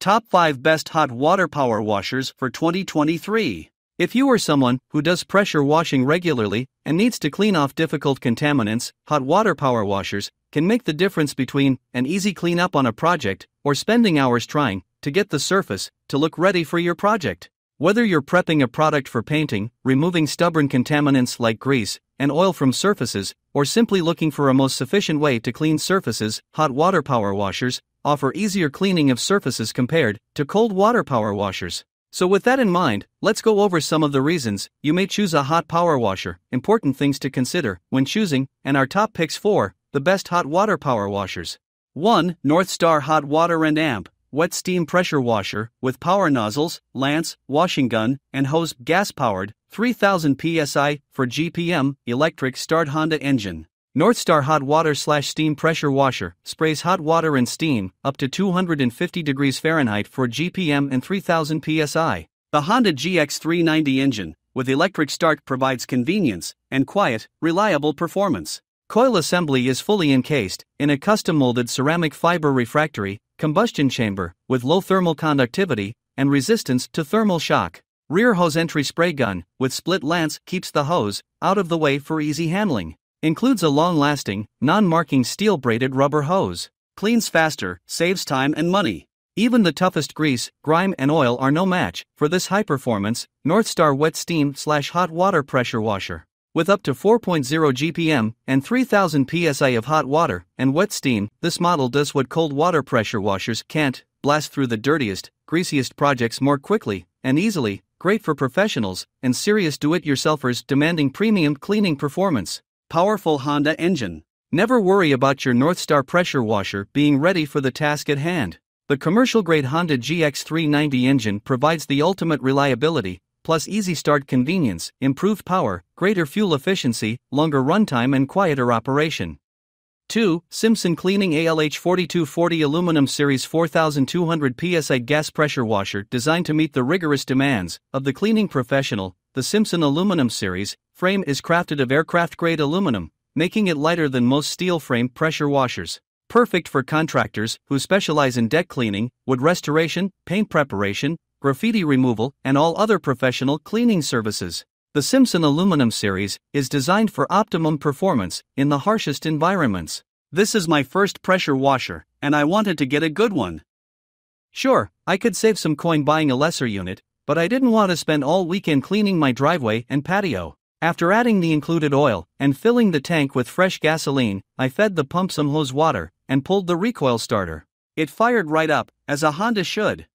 Top 5 Best Hot Water Power Washers for 2023. If you are someone who does pressure washing regularly and needs to clean off difficult contaminants, hot water power washers can make the difference between an easy cleanup on a project or spending hours trying to get the surface to look ready for your project. Whether you're prepping a product for painting, removing stubborn contaminants like grease and oil from surfaces, or simply looking for a most sufficient way to clean surfaces, hot water power washers offer easier cleaning of surfaces compared to cold water power washers. So with that in mind, let's go over some of the reasons you may choose a hot power washer, important things to consider when choosing, and our top picks for the best hot water power washers. 1. Northstar Hot Water and Amp Wet Steam Pressure Washer, with power nozzles, lance, washing gun, and hose, gas-powered, 3000 psi, for GPM, electric start Honda engine. Northstar Hot Water/Steam Pressure Washer sprays hot water and steam up to 250 degrees Fahrenheit for GPM and 3000 psi. The Honda GX390 engine, with electric start, provides convenience and quiet, reliable performance. Coil assembly is fully encased in a custom-molded ceramic fiber refractory combustion chamber with low thermal conductivity and resistance to thermal shock. Rear hose entry spray gun with split lance keeps the hose out of the way for easy handling. Includes a long-lasting, non-marking steel braided rubber hose. Cleans faster, saves time and money. Even the toughest grease, grime and oil are no match for this high-performance Northstar Wet Steam/Hot Water Pressure Washer. With up to 4.0 GPM and 3000 psi of hot water and wet steam, this model does what cold water pressure washers can't: blast through the dirtiest, greasiest projects more quickly and easily, great for professionals and serious do-it-yourselfers demanding premium cleaning performance. Powerful Honda engine. Never worry about your Northstar pressure washer being ready for the task at hand. The commercial-grade Honda GX390 engine provides the ultimate reliability, plus easy start convenience, improved power, greater fuel efficiency, longer runtime and quieter operation. 2. Simpson Cleaning ALH4240 Aluminum Series 4200 PSI Gas Pressure Washer. Designed to meet the rigorous demands of the cleaning professional, the Simpson Aluminum Series frame is crafted of aircraft-grade aluminum, making it lighter than most steel frame pressure washers. Perfect for contractors who specialize in deck cleaning, wood restoration, paint preparation, graffiti removal, and all other professional cleaning services. The Simpson Aluminum Series is designed for optimum performance in the harshest environments. This is my first pressure washer, and I wanted to get a good one. Sure, I could save some coin buying a lesser unit, but I didn't want to spend all weekend cleaning my driveway and patio. After adding the included oil and filling the tank with fresh gasoline, I fed the pump some hose water and pulled the recoil starter. It fired right up, as a Honda should.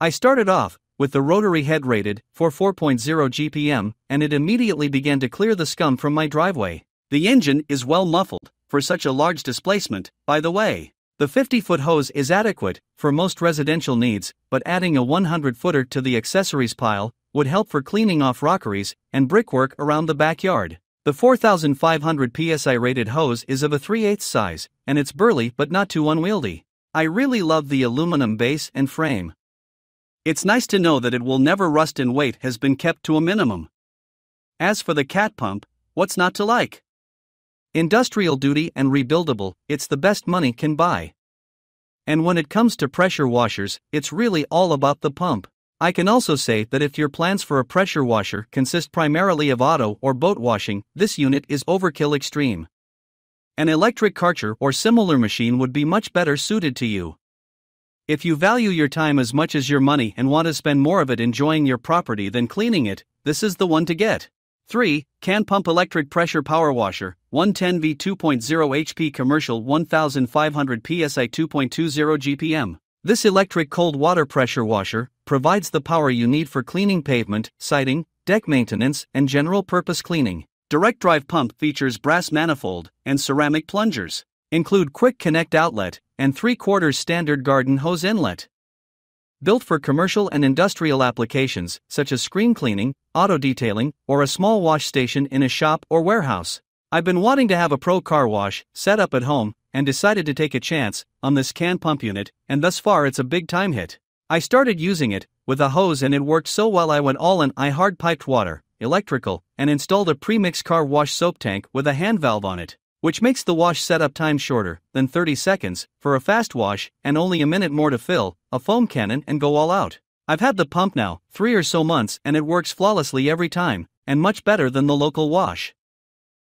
I started off with the rotary head rated for 4.0 GPM, and it immediately began to clear the scum from my driveway. The engine is well muffled for such a large displacement, by the way. The 50-foot hose is adequate for most residential needs, but adding a 100-footer to the accessories pile would help for cleaning off rockeries and brickwork around the backyard. The 4500 PSI rated hose is of a 3/8 size, and it's burly but not too unwieldy. I really love the aluminum base and frame. It's nice to know that it will never rust and weight has been kept to a minimum. As for the canpump, what's not to like? Industrial duty and rebuildable, it's the best money can buy. And when it comes to pressure washers, it's really all about the pump. I can also say that if your plans for a pressure washer consist primarily of auto or boat washing, this unit is overkill extreme. An electric Karcher or similar machine would be much better suited to you. If you value your time as much as your money and want to spend more of it enjoying your property than cleaning it, this is the one to get. 3. Canpump Electric Pressure Power Washer 110V 2.0 HP Commercial 1500 PSI 2.20 GPM. This electric cold water pressure washer provides the power you need for cleaning pavement, siding, deck maintenance, and general purpose cleaning. Direct drive pump features brass manifold and ceramic plungers. Include quick connect outlet and 3/4 standard garden hose inlet. Built for commercial and industrial applications such as screen cleaning, auto detailing, or a small wash station in a shop or warehouse. I've been wanting to have a pro car wash set up at home and decided to take a chance on this canpump unit, and thus far it's a big time hit. I started using it with a hose and it worked so well I went all in. I hard piped water, electrical, and installed a premix car wash soap tank with a hand valve on it. which makes the wash setup time shorter than 30 seconds for a fast wash and only a minute more to fill a foam cannon and go all out. I've had the pump now 3 or so months and it works flawlessly every time, and much better than the local wash.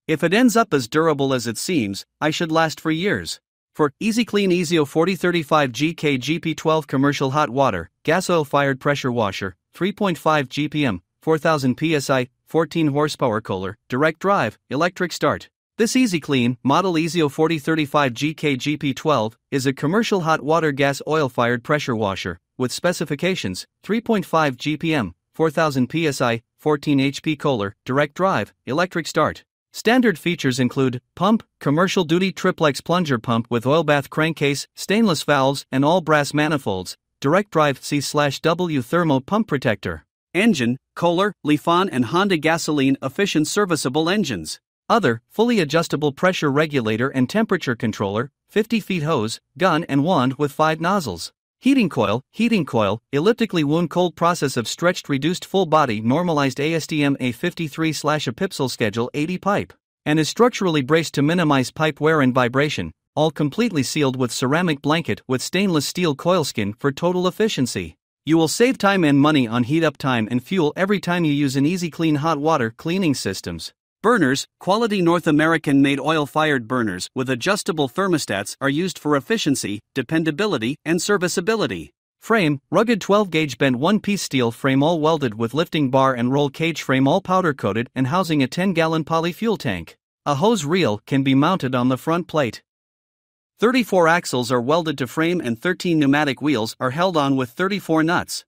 If it ends up as durable as it seems, I should last for years. For Easy-Kleen EZO 4035 GK GP12 Commercial Hot Water, Gas Oil Fired Pressure Washer, 3.5 GPM, 4000 PSI, 14 horsepower Kohler, Direct Drive, Electric Start. This Easy-Kleen Model EZO 4035 GK GP12 is a commercial hot water gas oil fired pressure washer, with specifications 3.5 GPM, 4000 PSI, 14 HP Kohler, Direct Drive, Electric Start. Standard features include pump, commercial duty triplex plunger pump with oil bath crankcase, stainless valves and all brass manifolds, direct drive C/W thermo pump protector. Engine, Kohler, Lifan and Honda gasoline efficient serviceable engines. Other, fully adjustable pressure regulator and temperature controller, 50 feet hose, gun and wand with 5 nozzles. Heating coil, elliptically wound cold process of stretched reduced full body normalized ASTM A53/Apixel Schedule 80 pipe, and is structurally braced to minimize pipe wear and vibration, all completely sealed with ceramic blanket with stainless steel coilskin for total efficiency. You will save time and money on heat up time and fuel every time you use an Easy-Kleen hot water cleaning systems. Burners, quality North American-made oil-fired burners with adjustable thermostats are used for efficiency, dependability, and serviceability. Frame, rugged 12-gauge bent one-piece steel frame all welded with lifting bar and roll cage frame all powder-coated and housing a 10-gallon poly-fuel tank. A hose reel can be mounted on the front plate. 34 axles are welded to frame and 13 pneumatic wheels are held on with 34 nuts.